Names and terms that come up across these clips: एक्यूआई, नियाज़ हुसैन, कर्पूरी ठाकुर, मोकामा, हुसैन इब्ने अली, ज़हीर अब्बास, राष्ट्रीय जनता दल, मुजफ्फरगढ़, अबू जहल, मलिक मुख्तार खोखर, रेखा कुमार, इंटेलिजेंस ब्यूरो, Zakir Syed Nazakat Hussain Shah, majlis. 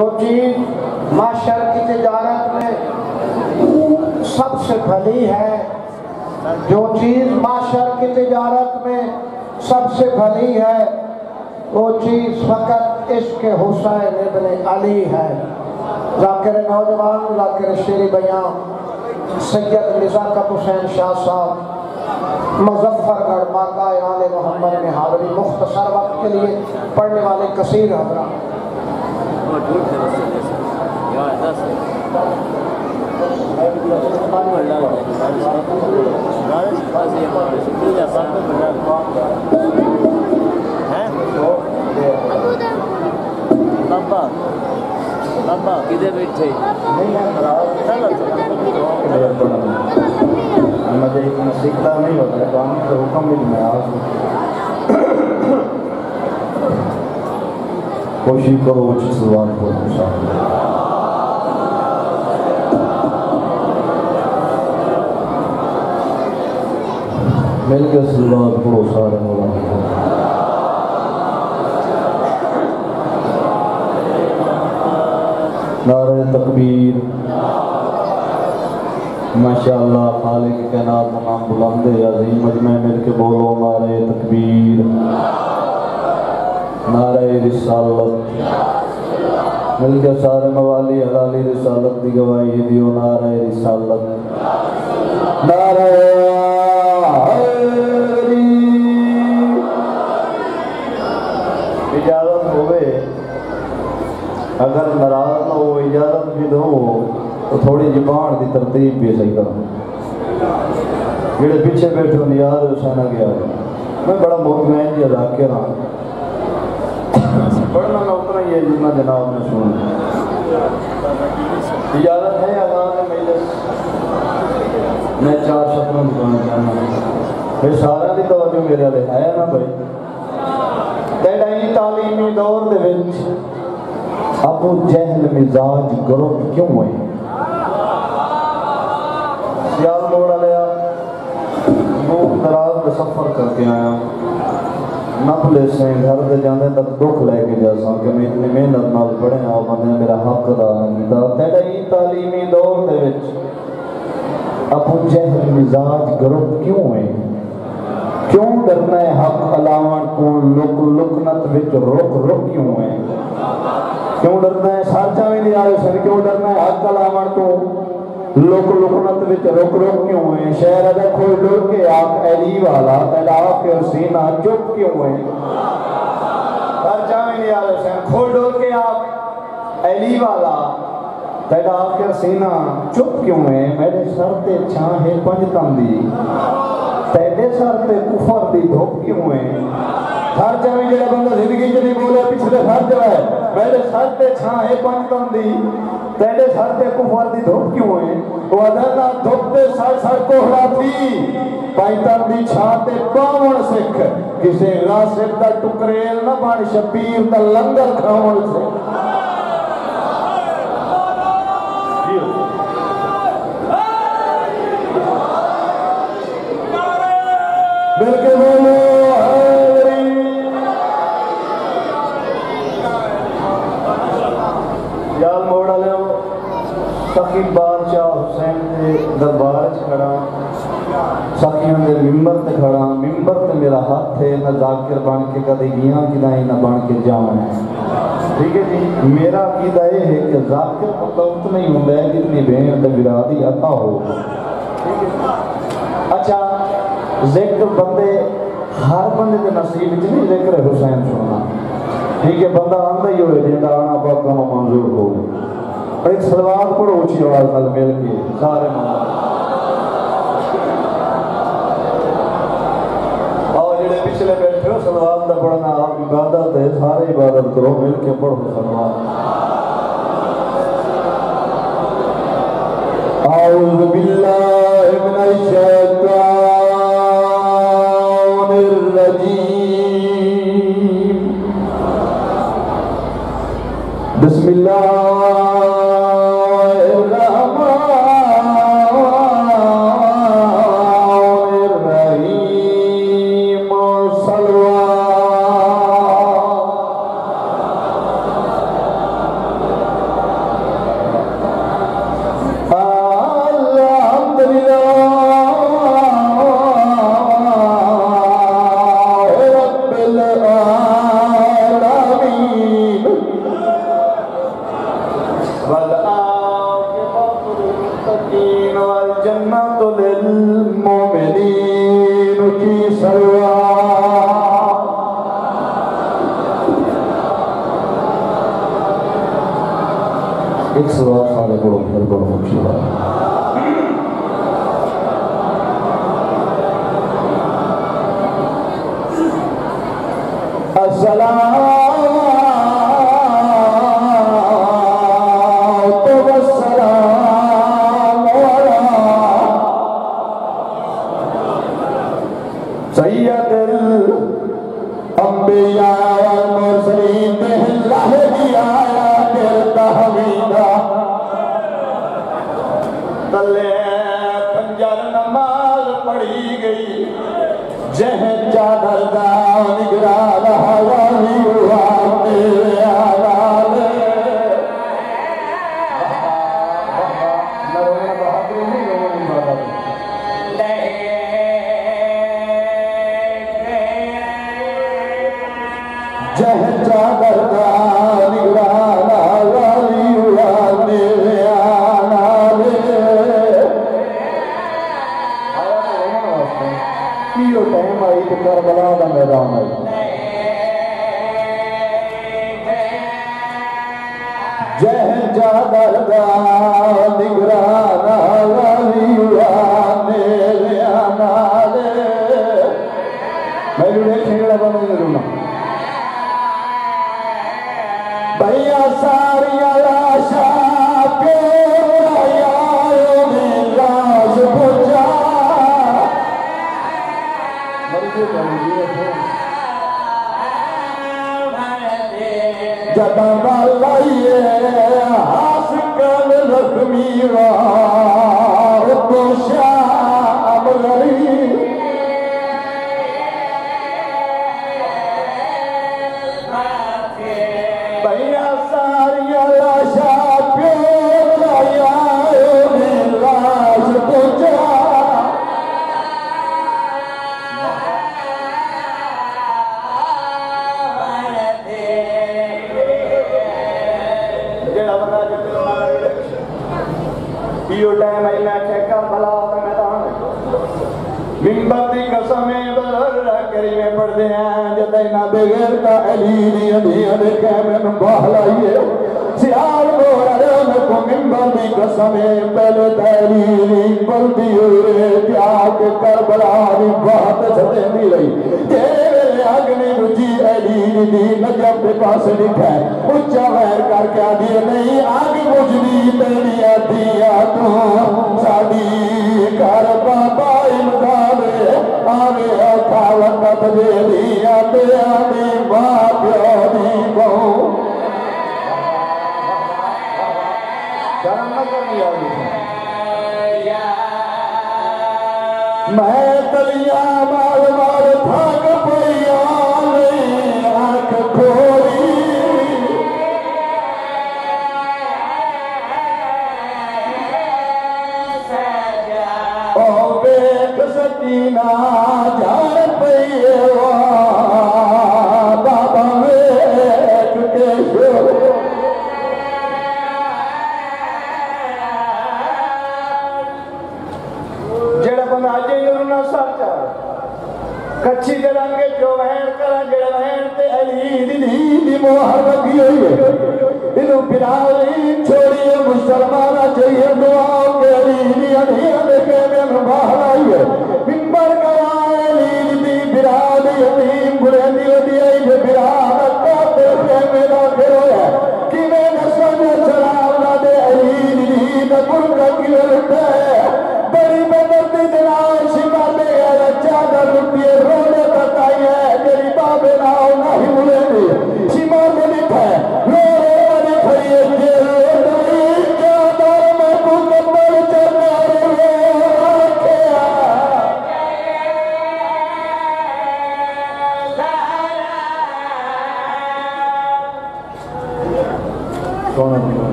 जो चीज माशर की तजारत में सबसे भली है, जो चीज माशर की तजारत में सबसे भली है, वो चीज़ फकत इश्क हुसैन इब्ने अली है। ज़ाकिर नौजवान, ज़ाकिर शेरी बयां, सैयद नज़ाकत हुसैन शाह साहब मुजफ्फरगढ़ माका आले मोहम्मद में हाज़री। मुख्तसर वक्त के लिए पढ़ने वाले कसीर हज़रा। लंबा किधर बैठे मुझे सीखता नहीं होता है तो हम तो हुक्म भी मैं कोशिश करो अच्छी जुबान को मिल गया जुबान को सारे मोहम्मद नारे तकबीर। माशाअल्लाह खालिक कायनात का नाम बुलंद है अज़ीम। मजमे मिल के बोलो नारे तकबीर, नारे रिसालत। मिल के सारे मवाली हलाली रिसालत की गवाही दियो नारे रिसालत। नारे इजाजत होवे अगर नाराज ना हो, इजाजत भी दो तो थोड़ी जुबान की तरतीब भी सही करो। जेड़े पीछे बैठे हो नियाज़ हुसैन गया मैं बड़ा मुतमैन जी ज़ाकिर हाँ, पढ़ना मैं उतना ही है जितना जनाब ने सुना। इजाजत है अज़ान मजलिस मैं चार शब्दों में बताना चाहना फिर सारा की तवज्जो मेरे वाले है ना भाई। तेरे तालीमी दौर के अबू जहल मिजाज गरम क्यों हुए? सियाल मोड़ा लिया दूर दराज में सफर करके आया नफले से घर से जाने तक दुख लैके जासा कि मैं इतनी मेहनत न पढ़े और बंदे मेरा हक अदा नहीं। तेरे ही तालीमी दौर के अबू जहल मिजाज गरम क्यों हुए? क्यों करना है हक अलावन को लुक लुकनत विच रुक रुक क्यों हुए? क्यों डरना है साचा भी नहीं आए सर? क्यों डरना है हक अलावन को लुक लुकनत विच रुक रुक क्यों हुए? शहर अदा खोल डुल के आप अली वाला तैलाब के हुसैना चुप क्यों हुए? साचा भी नहीं आए सर खोल डुल के आप अली वाला तैलाब के हुसैना चुप क्यों हुए? मेरे सर ते छां है पंज तंदी तेरे सर ते कुफर दी धूप क्यों है? हर जगह जेड़ा बंदा जिंदगी च नहीं बोले पिछले हर जगह मेरे सर ते छां है पंज तंदी तेरे सर ते कुफर दी धूप क्यों है? वो अदा धूप ते सर सर को हराती पैतर दी छां ते पावन सिख किसे गासिब दा टुकरेल ना बन शबीर दा लंगर खावन सिख। बिल्कुल बोलो यार मोड़ा ले सखी बादशाह हुसैन के दरबार खड़ा सखियों के मिम्बर से खड़ा मिम्बर से मेरा हाथ है ना ज़ाकिर बन के कदे गिया किदाई ना बन के जावन है। ठीक है जी मेरा अकीदा ये है कि ज़ाकिर को तो उतना ही होता है जितनी भेंट बिरादी अता हो। अच्छा जिक्र बंदे हर बंदे के नसीब च नहीं जिक्र हुसैन सुनना। ठीक है बंदा आंदा ही होए जिंदा आना पाका मंजूर हो। एक सलवार पढ़ो ऊंची आवाज नाल मिल के सारे और जेडे पिछले बैठे हो सलवार दा पढ़ना आप इबादत है सारे इबादत करो मिल के पढ़ो सलवार। औज़ बिल्लाहि मिनश शैतानिर बिस्मिल्लाहिर्रहमानिर्रहीम सल्लल्लाहु एक सवाल खाने को हर बार मुख्य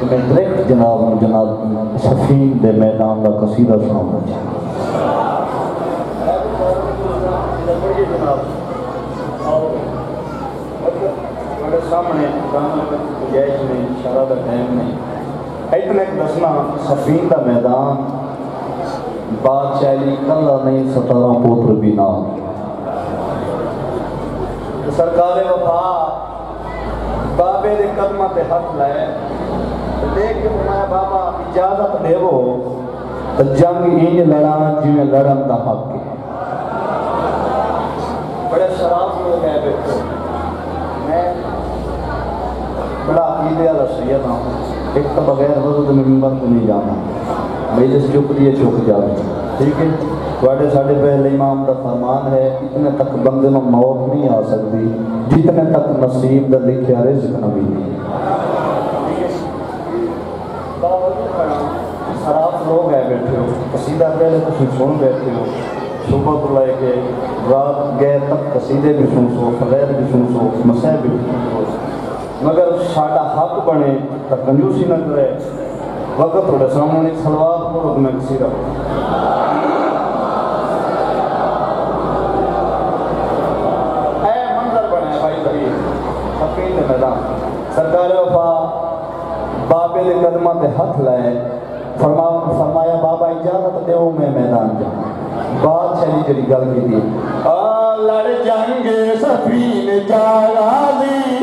कि मैं डायरेक्ट जनाब जनाब सफीन दे मैदान का कसीदा सुनाऊंगा। सामने गुंजाइश नहीं, इशारा का टाइम नहीं, इतना दसना सफीन का मैदान बादशाही कला नहीं, 17 पुत्र भी ना सरकार वफा बाबे के कदम पे हाथ लाए देख के मैं बाबा इजाजत देवो तो जंग इंज लड़ा जिमें लड़न का हक है। बड़े शराब लोग है बेटे, मैं बड़ा अकीदे वाला सैयद हूँ, एक तो बगैर वजू के मिंबर को नहीं जाना, मेजस चुप लिए चुप जाना, ठीक है। थोड़े साढ़े पहले इमाम का फरमान है, इतने तक बंदे में मौत नहीं आ सकती जितने तक नसीब का लिखा रिज़्क़ ना मिले। शराब लोग है बैठे हो कसीदा पहले तो सुन बैठे हो, सुबह को लेके रात गए तक कसीदे भी सुन सो, फलैर भी सुन सो, मसह भी सुन सो, मगर साडा हक बने तो कंजूसी न करे। वक्त थोड़े सामने सलवार को मैं कसीदा सरकार वफा बाबे के कदमों पे हाथ लाए फरमाया बाबा इजाजत दो मैं मैदान जाऊं। बादशाह जी गल की लड़ जाएंगे सफीन जाराजी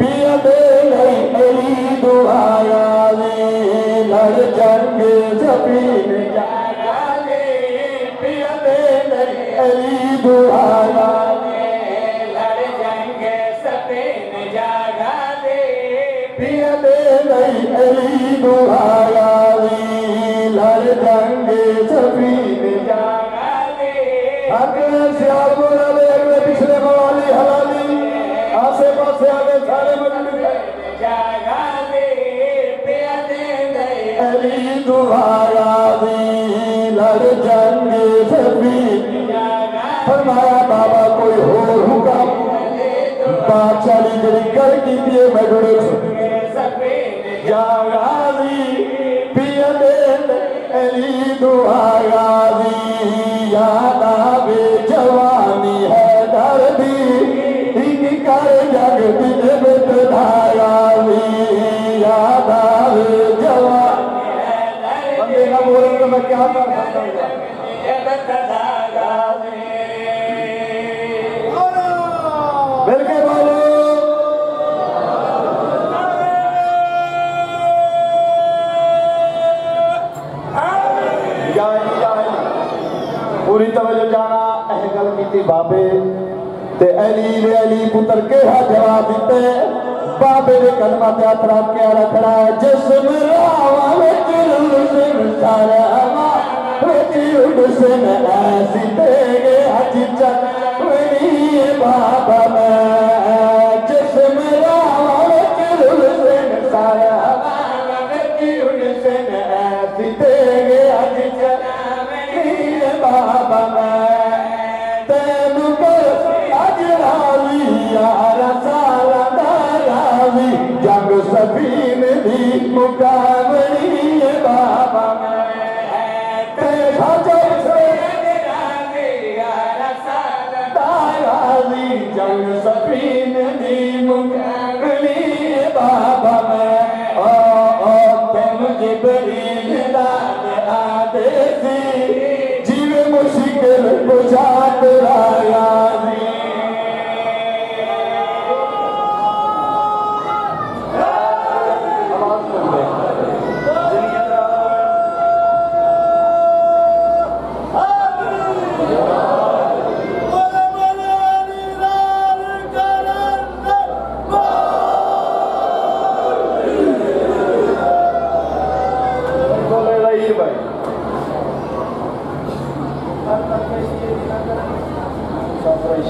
पिया दे मेरी दुआराजी, लड़ जाएंगे सफीन जाराजी पिया दे मेरी दुआराजी। पिछले मवाली हलाली आसे पासे आगे सारे मजबूत जागाले प्यादे अली दुआरा दी लड़ जाने सभी फरमाया बाबा कोई होर होगा बादशाही जरी कर की दिए मजबूत जागाली प्यादे अली दुआरा दी याद आवे जवानी है दर्दी कर जग बिजबत धारावी याद आवे जवानी है दर्दी ना बोले तो मैं क्या कर सकता हूँ बिजबत धारावी। बिल्कुल बोलो पूरी तवज्जो जाना अह गल की बाबे ते अली रे अली पुत्र के हा जवाब दिते बाबे ने कलमा ते अतरा के रखड़ा जिसम रावा विच रुसन सारावा विच रुसन ऐसी तेरे हज चक मेरी बाबा मैं जिसम रावा विच रुसन सारावा विच रुसन ऐसी तेरे हज चक बाबा मैं तेन अजरावी यार सारा दारावी जग सफीन दी मुकावरी बाबा मैं तेन अजरावी यार सारा दारावी जग सफीन दी मुकावरी बाबा मैं ओ तेन जिबरील दा आदेसी बुझात रायानी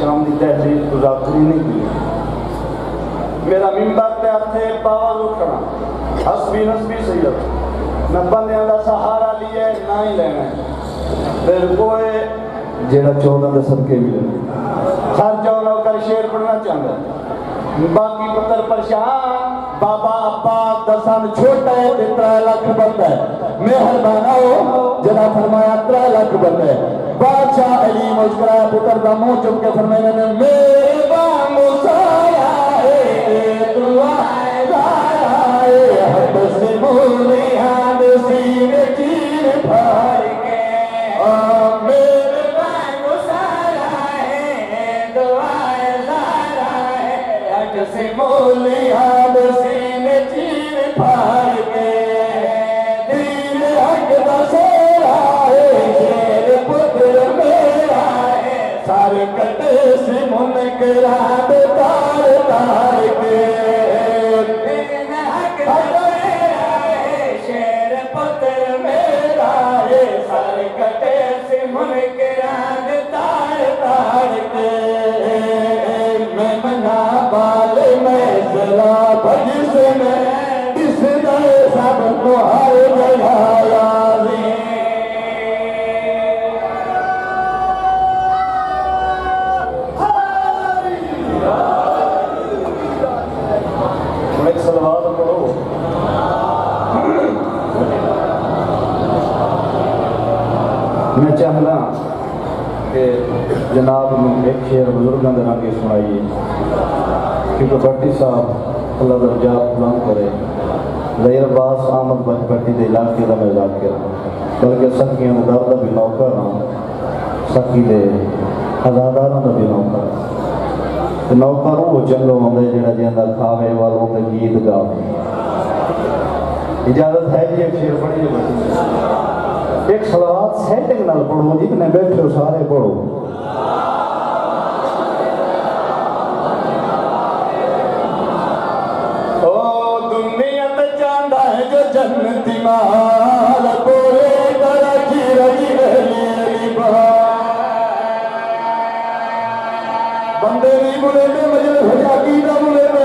शाम की तहजीब गुजारी नहीं की। मेरा मिम्बर के हथे पावर उठना हसबी नसबी सैयद न बंदियां दा सहारा लिए ना ही लेना फिर कोई जेड़ा चौदह के सदके मिले हर चौदह कर शेर पढ़ना चाहता है बाकी पुत्र परेशान बाबा अब्बास दसन छोटा है 3 लाख बनता है मेहरबाना हो जना फरमाया 3 लाख बनता है बादशाह अली मुस्कुराया पुत्र का मुंह चुप के फरमाया ने मेरा मुसाया है दुआ गाए हद से बोले हाल सीने चीर फाड़ के मेरा मुसाया है दुआ से बोले हाल सीने चीर फाड़ के दिल हक बसेरा है शेर पुत्र मेरा है सारे कटे से मुनकरा तार तार के दिल हक बसेरा है शेर पुत्र मेरा है सारे कटे से मुनकरा तार तार के मैं मना मैं चाहता कि जनाब ने एक शेर बुजुर्गों के नाम सुनाइए क्योंकि भट्टी साहब अल्लाह दर्जा बुलंद करे ज़हीर अब्बास आमद बच भट्टी के इलाके का मैं ज़ाकिर बल्कि सखियों के दर्द का भी नौकर हाँ सखी के हज़ारदारों का भी नौकर नौकर वो चंगो आंदे जेड़ा जिंदा खावे वालों के गीत गावे इजाज़त है जी एक शेर पढ़िए एक सलावात सेटिंग नाल पढ़ो जितने बैठे हो सारे पढ़ो ओ दुनिया में चांदा है जो जन्नती माल बोले करा की रही है बंदे नहीं बोले में मजल भजा की ना बोले में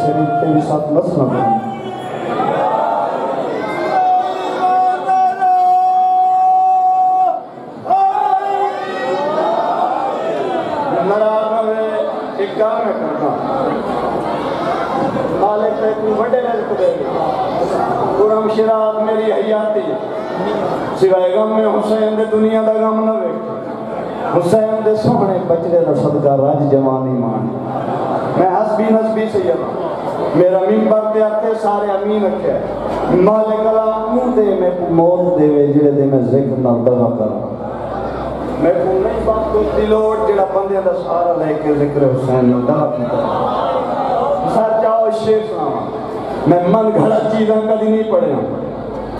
शरीफ के भी साथ मसला बने। शराब मेरी हयाती सिवाय गम में हुसैन दे दुनिया दा गम ना वेख। हुसैन दे सोहने बचड़े दा सदका राज जवानी मान। मैं हसबी नसबी सैयद मेरा मिंबर ते आते सारे अमीन रखे। मालिक अला मुंह दे मैं मौत देवे जेड़े दे मैं जिक्र ना दगा करा। मैं को नहीं बात कोई दिलोड़ जेड़ा बंदे दा सहारा लेके जिक्र हुसैन दा दगा कीता। सच्चा ओ शेर सुनावा मैं मन घड़ा चीज़ा कभी नहीं पढ़िया।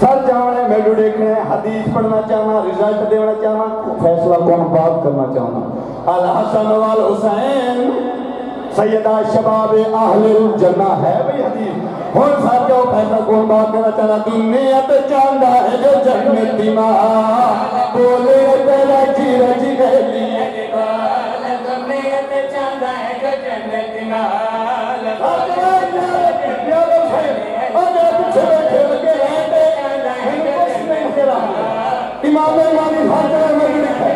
सर जाने मैं देखने हदीस पढ़ना चाहना, रिजल्ट देना चाहना, फैसला कौन बात करना चाहना। अल हसन वाल हुसैन सैयदा शबाब अहलुल जन्ना है भाई हदीस। और सर जाओ फैसला कौन बात करना चाहना। दुनिया तो चांदा है जो जन्नती माँ बोले पहला जी रजी कहती है। दुनिया तो चांदा है जो जन्नती माँ इमाम मानी भाजपा में लिखा है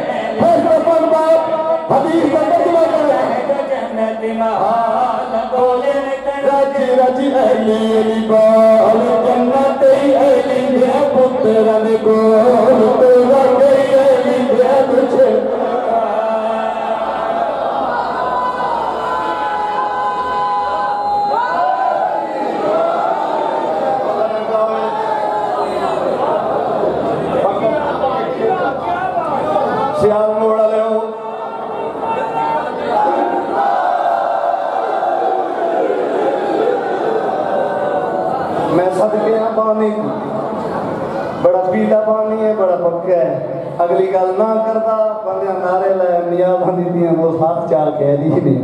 फैसला पर बाप हदीस का तर्जुमा करा है जन्नत महाल बोले राजी राजी अहली बाल जन्नत ही अहली है पुत्र ने गोल तेरा गई अहली है तुझे बड़ा पीला पानी है बड़ा पक्का है। अगली गल ना करता बंदे नारे लाए नियाज़ दीदियां वो साथ चार कह दी ही नहीं।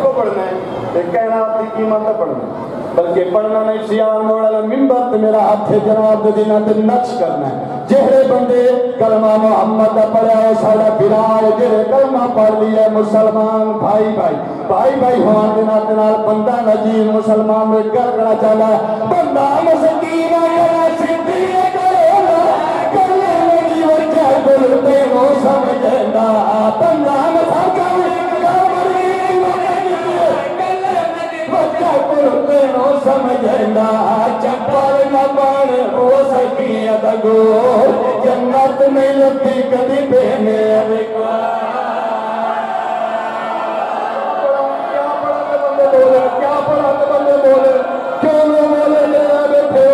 को पढ़ना है कहना अपनी कीमत पढ़ना बल्कि पढ़ना नहीं सियार मोड़ा मिंबर ते मेरा हाथ है जनाब दे दिना ते नक्श करना है। जेहड़े बंदे कलमा मोहम्मद दा पढ़या है साडा बिरा है जेहड़े कलमा पढ़ लिया है मुसलमान भाई भाई भाई भाई होने दे नाते नाल बंदा नजीर मुसलमान में करना चाहदा है। बंदा मस्कीन करा सिद्धि करो ना करने लगी वजह बोलते हो समझदा बंदा मस्का नो समझना चप्पल न बन हो सकी अदगो जन्नत में लती कभी पहने क्या पढ़ा के बंदे बोले क्यों न बोले जरा बैठे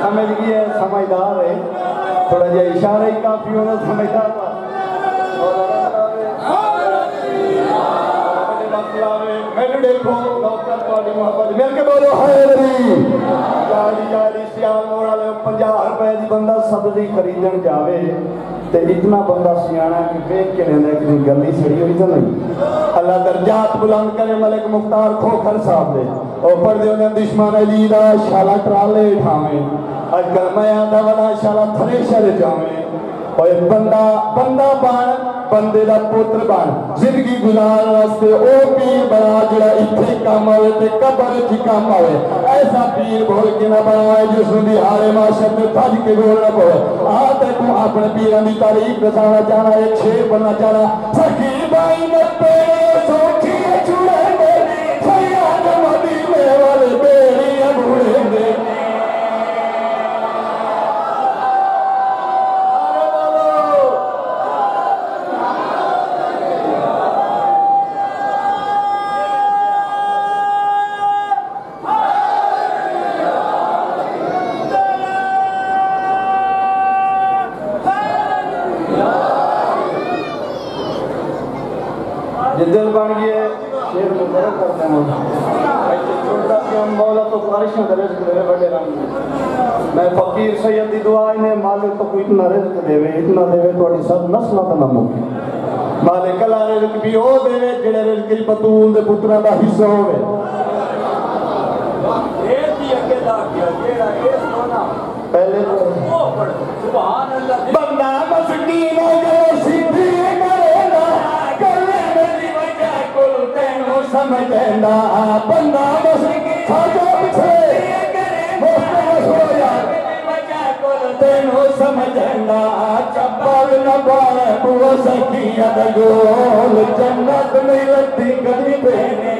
समझ गए समझदार है थोड़ा जा इशारे ही काफी होना समझता था। मैंने देखो डॉक्टर वाली मोहब्बत मेरे के बोलो हैदरी गाड़ी गाड़ी सियाल मोड़ा ले 50 रुपए दी बंदा सब्जी खरीदन जावे ते इतना बंदा सियाना कि देख के लेंदा कि गली सड़ी होई तो नहीं। अल्लाह दर्जात बुलंद करे मलिक मुख्तार खोखर साहब दे और पर्दे ने दुश्मन अली दा शाला ट्राले ठावे अजकल मैं आंदा वाला शाला थ्रेशर जावे और बंदा बंदा बन बंदे दा पुत्र बन जिंदगी गुजार वास्ते ओ पीर बना जेड़ा इथे काम आवे ते कब्र च काम आवे। ऐसा पीर बोल के ना बनाए जिसनु दी हारे माशर ते भज के बोलना पवे। आ ते तू अपने पीरां दी तारीफ दसाना चाहना एक शेर बनना चाहना। सखी भाई मत पे सोखी छुड़े मेरी सयाद मदीने वाले मेरी अबूड़े दे दिल बन गए शेर को बड़ा करते हैं। छोटा से हम मौला तो बारिश में दरज करे बड़े रंग मैं फकीर सैयद की दुआ ने मालिक तो कोई इतना रिज्क देवे इतना देवे थोड़ी सब नस्ल तो ना मुके मालिक अला रिज्क भी ओ देवे जेड़े रिज्क बतूल दे पुत्रा दा हिस्सा होवे। पहले बंदा मस्कीन समझना बंदा तेनो समझना चप्पल न पाए वो सखिया गोल जन्नत में लती कभी बहने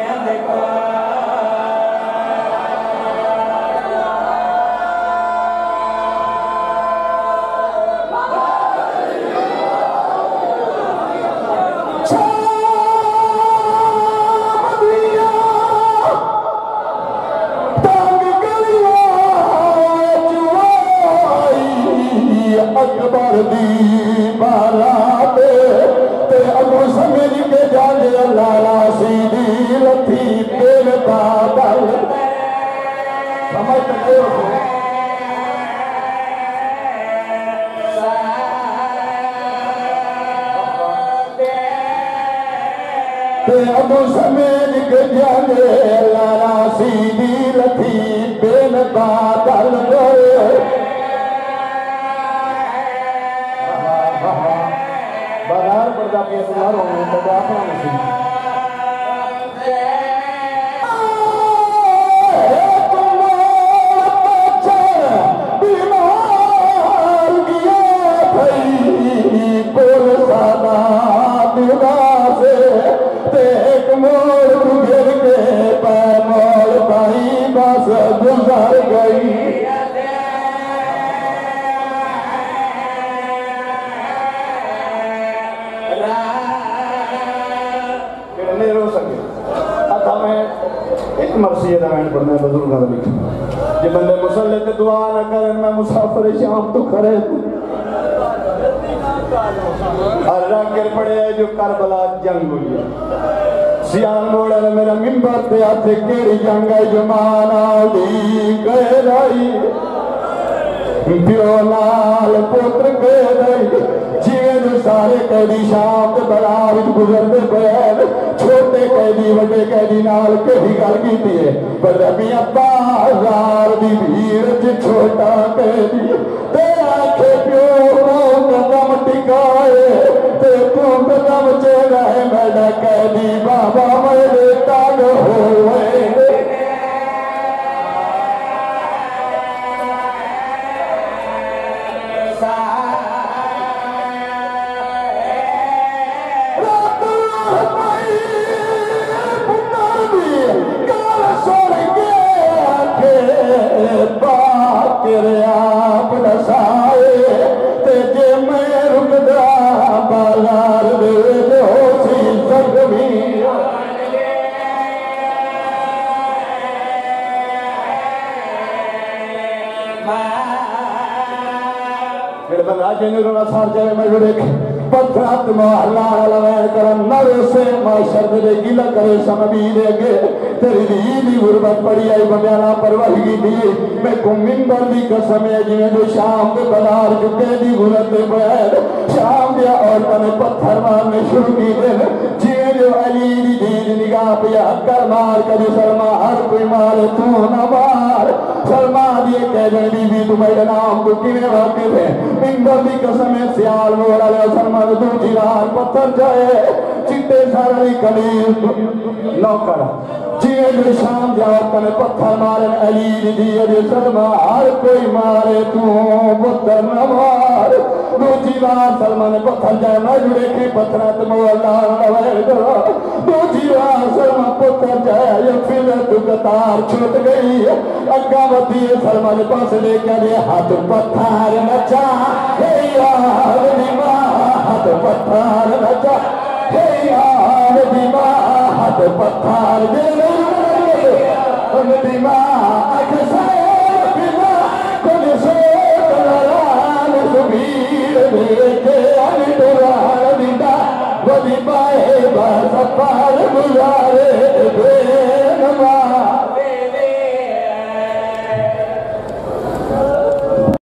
Bye.